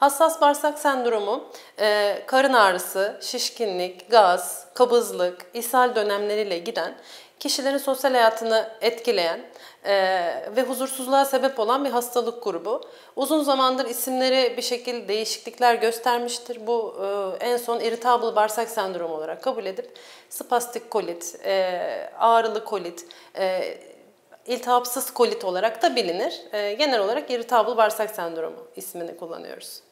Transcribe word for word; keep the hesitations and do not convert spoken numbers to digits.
Hassas bağırsak sendromu, karın ağrısı, şişkinlik, gaz, kabızlık, ishal dönemleriyle giden, kişilerin sosyal hayatını etkileyen ve huzursuzluğa sebep olan bir hastalık grubu. Uzun zamandır isimleri bir şekilde değişiklikler göstermiştir. Bu en son irritable bağırsak sendromu olarak kabul edip spastik kolit, ağrılı kolit, iltihapsız kolit olarak da bilinir. Genel olarak irritable bağırsak sendromu ismini kullanıyoruz.